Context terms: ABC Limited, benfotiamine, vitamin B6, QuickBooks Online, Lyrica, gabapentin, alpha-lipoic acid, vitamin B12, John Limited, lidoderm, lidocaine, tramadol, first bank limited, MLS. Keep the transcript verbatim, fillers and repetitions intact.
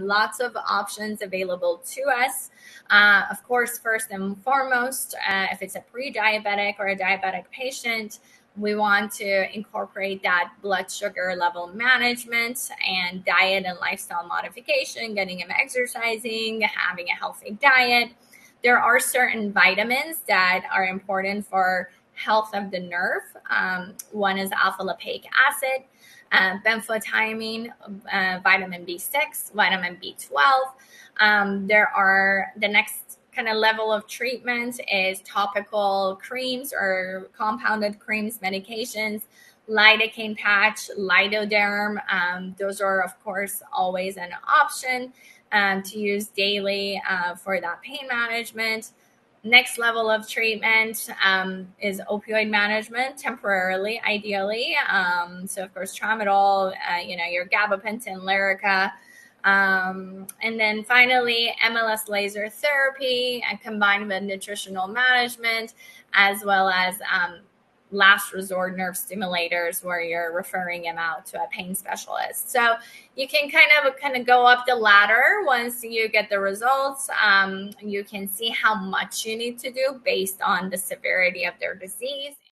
lots of options available to us. Uh, of course, first and foremost, uh, if it's a pre-diabetic or a diabetic patient, we want to incorporate that blood sugar level management and diet and lifestyle modification, getting them exercising, having a healthy diet. There are certain vitamins that are important for health of the nerve. Um, one is alpha-lipoic acid, uh, benfotiamine, uh, vitamin B six, vitamin B twelve. Um, there are the next kind of level of treatment is topical creams or compounded creams, medications, lidocaine patch, lidoderm. Um, those are, of course, always an option um, to use daily uh, for that pain management. Next level of treatment um, is opioid management temporarily, ideally. Um, so, of course, tramadol, uh, you know, your gabapentin, Lyrica. Um, and then finally, M L S laser therapy and combined with nutritional management, as well as um, last resort nerve stimulators where you're referring them out to a pain specialist. So you can kind of kind of go up the ladder once you get the results. Um, you can see how much you need to do based on the severity of their disease.